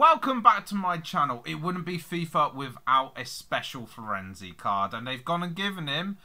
welcome back to my channel. It wouldn't be FIFA without a special Florenzi card, and they've gone and given him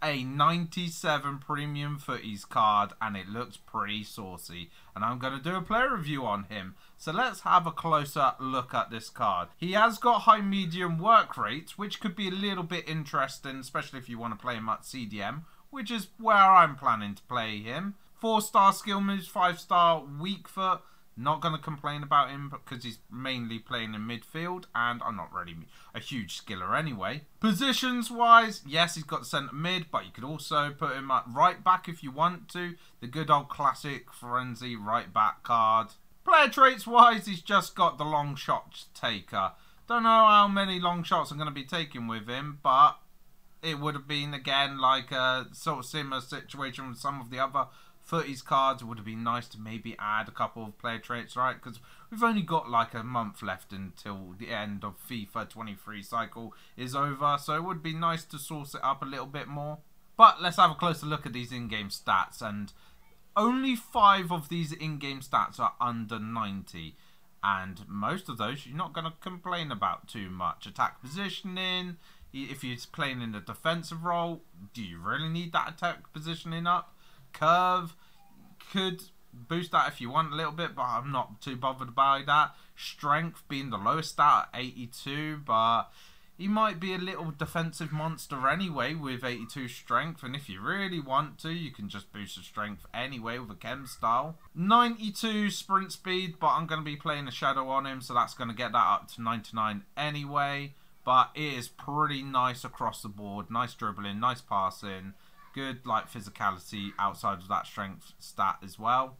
a 97 premium Futties card, and it looks pretty saucy, and I'm going to do a player review on him. So let's have a closer look at this card. He has got high medium work rates, which could be a little bit interesting, especially if you want to play him at CDM, which is where I'm planning to play him. 4-star skill moves, 5-star weak foot. Not going to complain about him because he's mainly playing in midfield, and I'm not really a huge skiller anyway. Positions wise, yes, he's got centre mid, but you could also put him at right back if you want to. The good old classic Florenzi right back card. Player traits wise, he's just got the long shot taker. Don't know how many long shots I'm going to be taking with him, but it would have been again like a sort of similar situation with some of the other Futties cards. Would have been nice to maybe add a couple of player traits, right? Because we've only got like a month left until the end of FIFA 23 cycle is over. So it would be nice to source it up a little bit more. But let's have a closer look at these in-game stats. And only 5 of these in-game stats are under 90. And most of those you're not going to complain about too much. Attack positioning. If you're playing in a defensive role, do you really need that attack positioning up? Curve, could boost that if you want a little bit, but I'm not too bothered by that. Strength being the lowest stat at 82, but he might be a little defensive monster anyway with 82 strength, and if you really want to, you can just boost the strength anyway with a chem style. 92 sprint speed, but I'm going to be playing a shadow on him, so that's going to get that up to 99 anyway. But it is pretty nice across the board. Nice dribbling, nice passing. Good like physicality outside of that strength stat as well.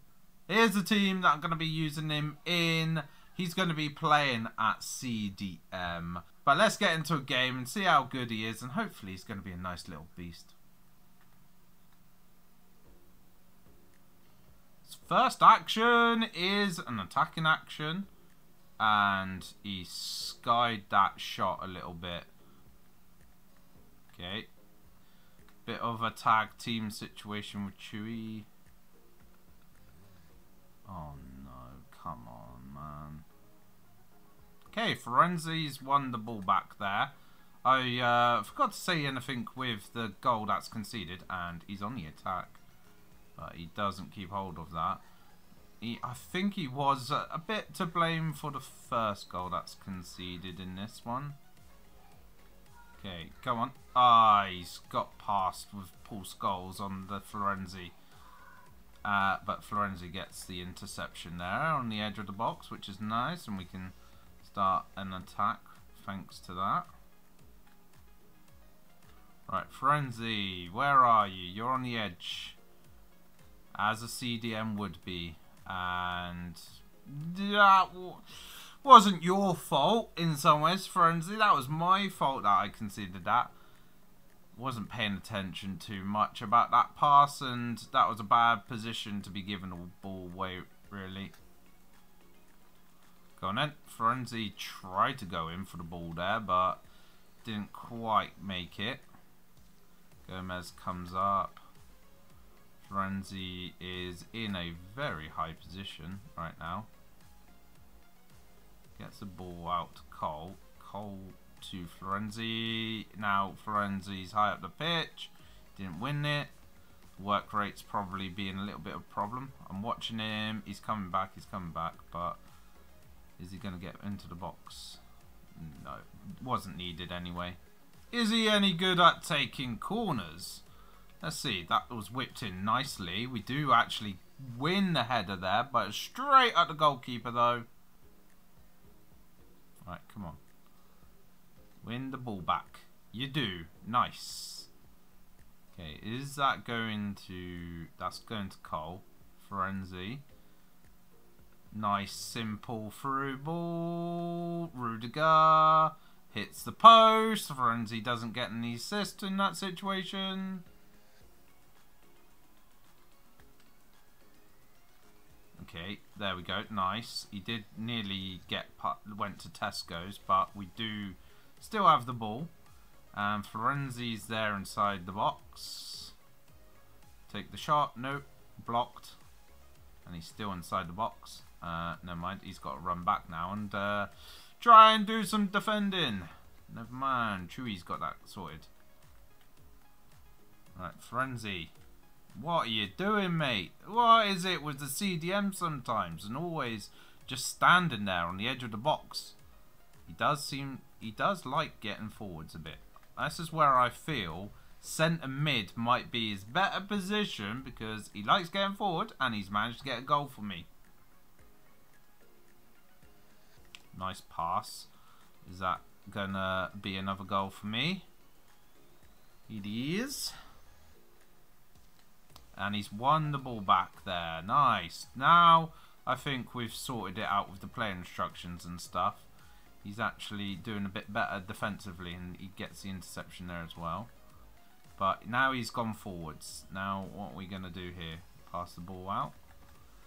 Here's the team that I'm going to be using him in. He's going to be playing at CDM. But let's get into a game and see how good he is. And hopefully he's going to be a nice little beast. His first action is an attacking action. And he skied that shot a little bit. Okay. Bit of a tag team situation with Chewy. Oh no, come on, man. Okay, Florenzi's won the ball back there. I forgot to say anything with the goal that's conceded, and he's on the attack. But he doesn't keep hold of that. I think he was a bit to blame for the first goal that's conceded in this one. Okay, come on. Ah, he's got past with Paul Scholes on the Florenzi. But Florenzi gets the interception there on the edge of the box, which is nice. And we can start an attack thanks to that. Right, Florenzi, where are you? You're on the edge. As a CDM would be. And that wasn't your fault in some ways, Florenzi. That was my fault that I conceded that. Wasn't paying attention too much about that pass, and that was a bad position to be given a ball away, really. Go on then. Florenzi tried to go in for the ball there, but didn't quite make it. Gomez comes up. Florenzi is in a very high position right now. Gets the ball out to Cole. Cole to Florenzi. Now Florenzi's high up the pitch. Didn't win it. Work rate's probably being a little bit of a problem. I'm watching him. He's coming back. He's coming back. But is he going to get into the box? No. Wasn't needed anyway. Is he any good at taking corners? Let's see. That was whipped in nicely. We do actually win the header there. But straight at the goalkeeper though. Right, come on. Win the ball back. You do. Nice. Okay, is that going to... That's going to Cole. Florenzi. Nice, simple through ball. Rudiger. Hits the post. Florenzi doesn't get any assist in that situation. Okay, there we go. Nice. He did nearly get went to Tesco's, but we do still have the ball. And Florenzi's there inside the box. Take the shot. Nope. Blocked. And he's still inside the box. Never mind, he's got to run back now and try and do some defending. Never mind, Chewy's got that sorted. Right, Frenzy. What are you doing, mate? What is it with the CDM sometimes and always just standing there on the edge of the box? He does like getting forwards a bit. This is where I feel centre mid might be his better position because he likes getting forward and he's managed to get a goal for me. Nice pass. Is that gonna be another goal for me? It is. And he's won the ball back there. Nice. Now I think we've sorted it out with the player instructions and stuff. He's actually doing a bit better defensively and he gets the interception there as well. But now he's gone forwards. Now what are we going to do here? Pass the ball out?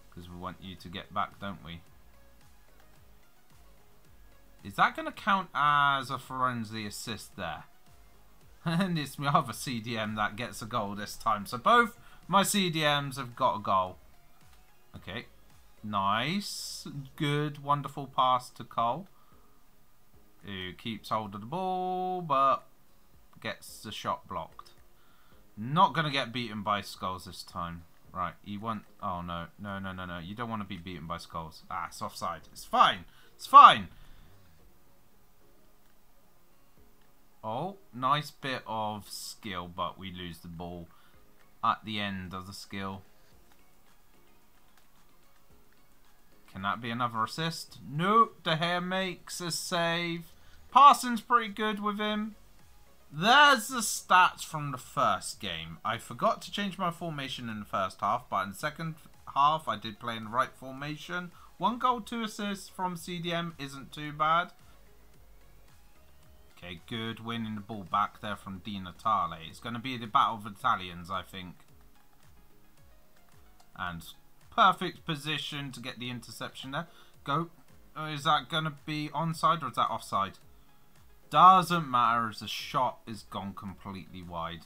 Because we want you to get back, don't we? Is that going to count as a Florenzi assist there? And it's my other CDM that gets a goal this time. So both my CDMs have got a goal. Okay. Nice. Good, wonderful pass to Cole, who keeps hold of the ball but gets the shot blocked. Not going to get beaten by Skulls this time. Right, you want... Oh, no. No, no, no, no. You don't want to be beaten by Skulls. Ah, it's offside. It's fine. It's fine. Oh, nice bit of skill, but we lose the ball at the end of the skill. Can that be another assist? Nope, De Gea makes a save. Passing's pretty good with him. There's the stats from the first game. I forgot to change my formation in the first half, but in the second half I did play in the right formation. 1 goal, 2 assists from CDM isn't too bad. Okay, good. Winning the ball back there from Di Natale. It's going to be the battle of Italians, I think. And perfect position to get the interception there. Go. Is that going to be onside or is that offside? Doesn't matter as the shot is gone completely wide.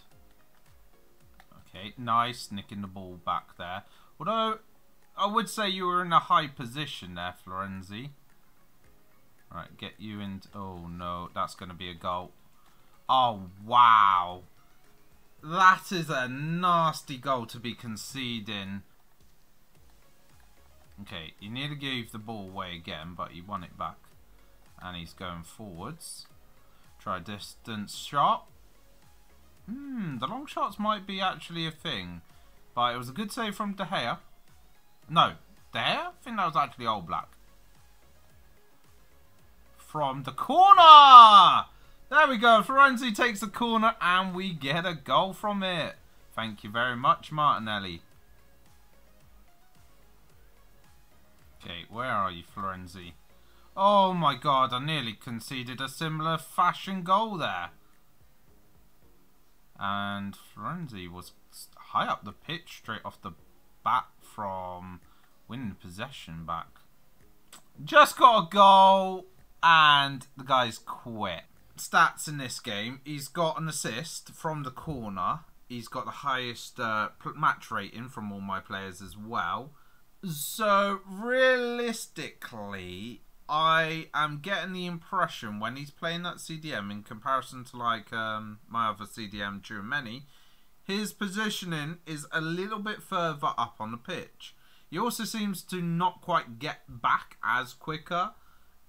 Okay, nice. Nicking the ball back there. Although, I would say you were in a high position there, Florenzi. Right, get you in. Oh no, that's going to be a goal. Oh wow. That is a nasty goal to be conceding. Okay, he nearly gave the ball away again, but he won it back. And he's going forwards. Try a distance shot. The long shots might be actually a thing. But it was a good save from De Gea. No, De Gea? I think that was actually All Black. From the corner! There we go. Florenzi takes the corner and we get a goal from it. Thank you very much, Martinelli. Okay, where are you, Florenzi? Oh my god, I nearly conceded a similar fashion goal there. And Florenzi was high up the pitch, straight off the bat from winning possession back. Just got a goal. And the guy's quit. Stats in this game. He's got an assist from the corner. He's got the highest match rating from all my players as well. So realistically, I am getting the impression when he's playing that CDM in comparison to like my other CDM, Tchouaméni, his positioning is a little bit further up on the pitch. He also seems to not quite get back as quicker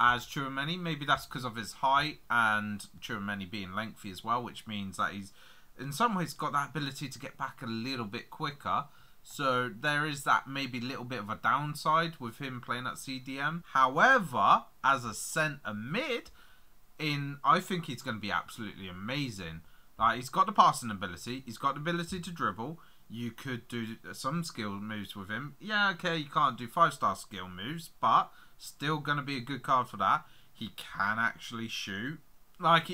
as Tchouaméni. Maybe that's because of his height and Tchouaméni being lengthy as well, which means that he's in some ways got that ability to get back a little bit quicker. So there is that maybe little bit of a downside with him playing at CDM. However, as a centre mid, I think he's going to be absolutely amazing. Like, he's got the passing ability, he's got the ability to dribble. You could do some skill moves with him. Yeah, okay, you can't do 5-star skill moves, but still going to be a good card for that. He can actually shoot. Like,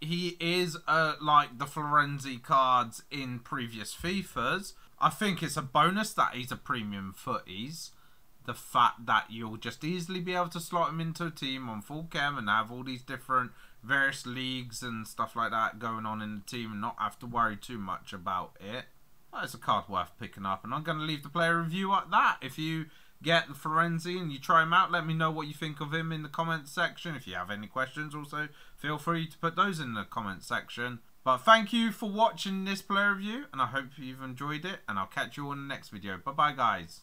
he is like the Florenzi cards in previous FIFAs. I think it's a bonus that he's a premium footies. The fact that you'll just easily be able to slot him into a team on full chem and have all these different various leagues and stuff like that going on in the team and not have to worry too much about it. Well, it's a card worth picking up, and I'm going to leave the player review at that. If you get Florenzi and you try him out. Let me know what you think of him in the comments section. If you have any questions, also feel free to put those in the comments section. But thank you for watching this player review, and I hope you've enjoyed it, and I'll catch you on the next video. Bye bye guys.